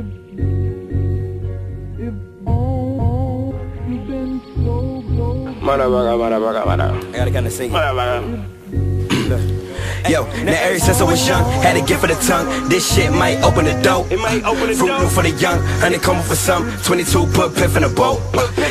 I gotta kinda sing. Yo, now ever since I was young, had a gift for the tongue. This shit might open the door. It might open the door. Fruit for the young, honey coming for some. 22 put piff in a bowl.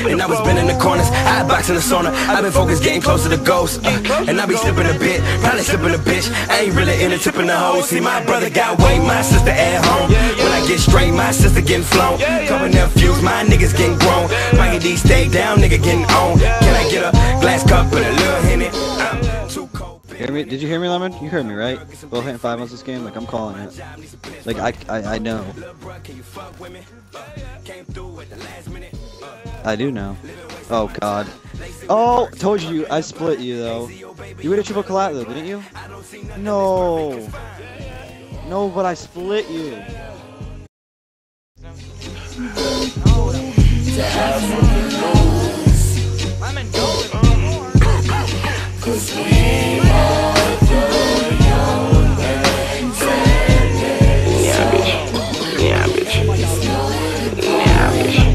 And I was been in the corners, I box in the sauna. I've been focused, getting close to the goals. And I be slipping a bit, probably slipping a bitch. I ain't really into tipping the hoes. See, my brother got way, my sister at home. When I get straight, my sister getting flown. Cover nephews, my niggas getting grown. Mikey D stay down, nigga getting on. Can I get a glass cup and a little Henny? I'm too cold. Hear me? Did you hear me, Lemon? You heard me, right? We'll hit 5 months this game. Like, I'm calling it. Like, I know. I do know. Oh, God. Oh, told you. I split you, though. You had a triple collat, though, didn't you? No. No, but I split you. Cause we are the young and famous. Yeah, bitch. Yeah, bitch. Yeah, bitch.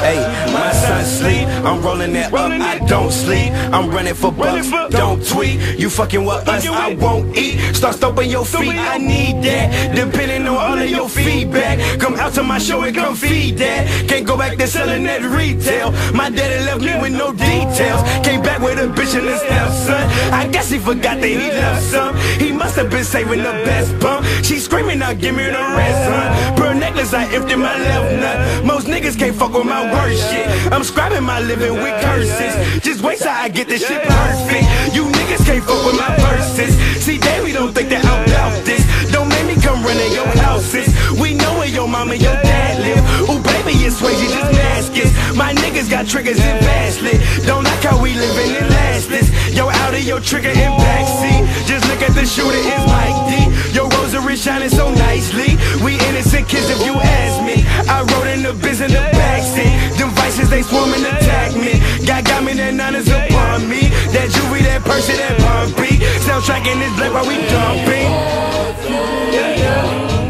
Hey, my son sleep. I'm rolling that up. I don't sleep. I'm running for bucks. Don't tweet. You fucking with us. I won't eat. Start stomping your feet. I need that. Depending on all of your feedback. Come out to my show and come feed that. Can't go back to selling that retail. My daddy left me with no details. Came back with a bitch and his son. I guess he forgot that he left some. He must have been saving the best bump. She screaming out, give me the ransom. Pearl necklace, I emptied my left nut. Most niggas can't fuck with my worst shit. I'm scribing my living with curses. Just wait till I get this shit perfect. You niggas can't fuck with my verses. See, Davey don't think that I'm about this. Don't make me come running your houses. We know where your mama and your dad live. Ooh, baby, it's sway, you just baskets. My niggas got triggers and basket. Don't like how we living in lastless. Yo, out of your trigger and backseat. Just look at the shooter, it's Mike D. Your rosary shining so nicely. We innocent kids if you ask me. I rode in the biz in the backseat. Them vices, they swarm and attack me. God got me, that nine is upon me. That juvie, that person, that pumpy. Soundtrack in this black while we dumping. Yeah, yeah.